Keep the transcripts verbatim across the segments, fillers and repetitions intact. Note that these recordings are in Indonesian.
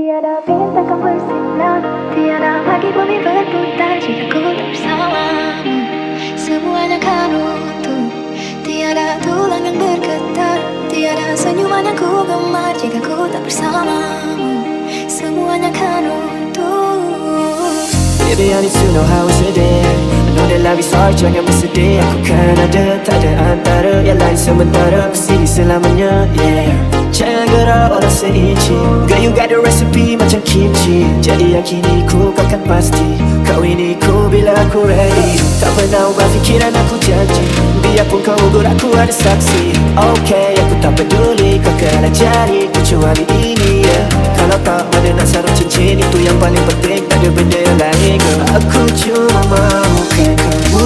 Tiada bintang kau bersinar, tiada pagi bumi berputar. Jika ku bersamamu, semuanya kan utuh. Tiada tulang yang bergetar, tiada senyuman yang ku gemar. Jika ku tak bersamamu, semuanya kan utuh. Baby, I need to know how it's a day. I know that life is hard, jangan bersedih. Aku kan ada, tak ada antara yang lain sementara. Kesini selamanya, yeah. Jangan gerak orang seinci, gayu gak ada resipi macam kimchi. Jadi yakini ku kau kan pasti, kau ini ku bila aku ready. Tak pernah ubah fikiran, aku janji, biarpun kau ugur aku ada saksi. Okay, aku tak peduli kau kalah jari kecuali ini, yeah. Kalau tak ada nak sarung cincin, itu yang paling penting, tak ada benda yang lain, girl. Aku cuma mau kan kamu.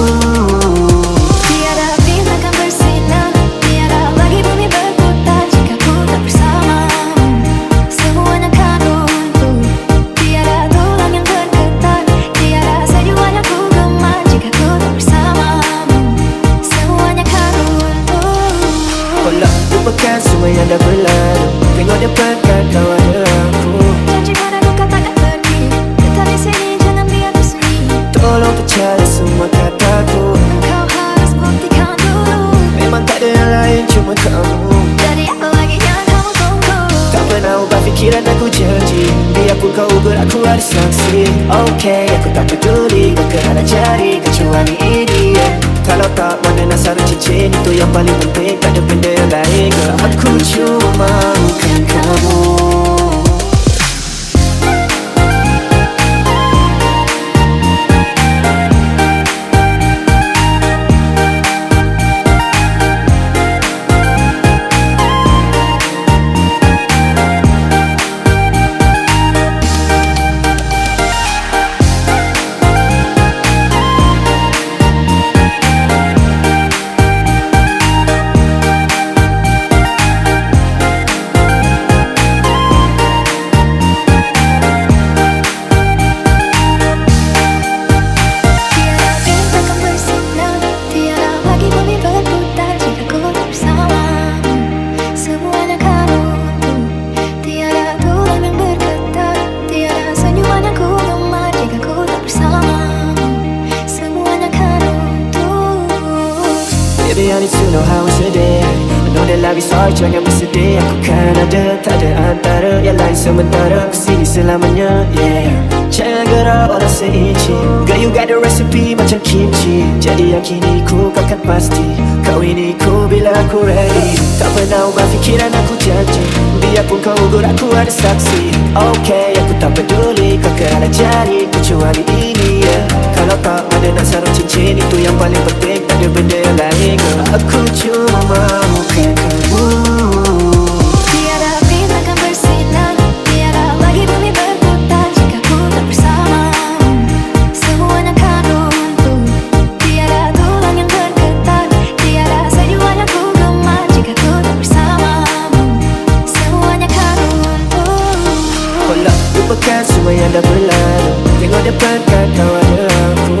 Semua yang dah berlalu, tengok depan kau ada aku. Janji padaku kau takkan pergi, tetap di sini jangan biarku sendiri. Tolong percaya semua kataku, kau harus buktikan dulu. Memang tak ada yang lain cuma kamu, jadi apa lagi yang kamu tunggu? Tak pernah ubah fikiran, aku janji, biarpun kau ugur aku ada saksi. Okay, aku tak peduli kau kerana jari kecuali ini, yeah. Kalau tak mana nak sarung cincin, itu yang paling penting, tak ada benda yang lain. Aku cuma mahukan kamu. I need to know how it's a day. I know that life is hard, jangan bersedih. Aku kan ada, tak ada antara yang lain sementara. Kesini selamanya, yeah. Jangan gerak orang seinci, gayu gak ada resipi macam kimchi. Jadi yakini ku kau kan pasti, kau ini ku bila aku ready. Tak pernah ubah fikiran, aku janji, biarpun kau ugur aku ada saksi. Okay, aku tak peduli kau kalah jari kecuali ini, yeah. Kalau tak ada nak sarung cincin, itu yang paling penting, tak ada benda yang lain. Aku cuma mahukan kamu. Tiada bintang akan bersinar, tiada lagi bumi berputar. Jika ku tak bersamamu, semuanya kan runtuh. Tiada tulang yang bergetar, tiada senyuman yang ku gemar. Jika ku tak bersamamu, semuanya kan runtuh. Tolak lupakan semua yang dah berlalu, tengok depan kan kau ada aku.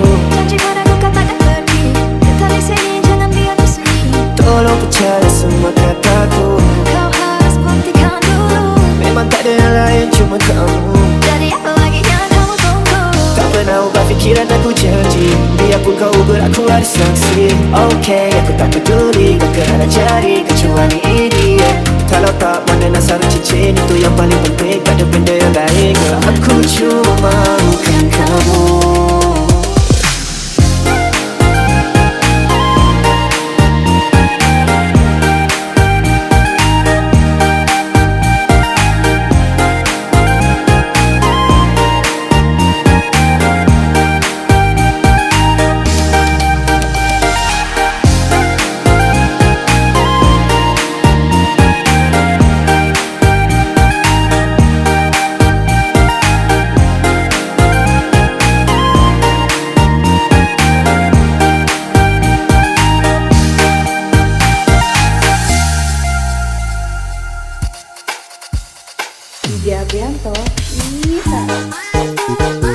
Janji padaku kau takkan pergi, tetap di sini jangan biarku sendiri. Tolong percaya semua kataku, kau harus buktikan dulu. Memang tak ada yang lain cuma kamu, jadi apa lagi yang kamu tunggu? Tak pernah ubah fikiran, aku janji, biarpun kau ugur aku ada saksi. Okay, aku tak peduli kau kerana jari kecuali ini, yeah. Kalau tak mana nak sarung cincin, itu yang paling penting, tak ada benda yang lain. Aku cuma mahukan kamu. Dia Bianto, Isa.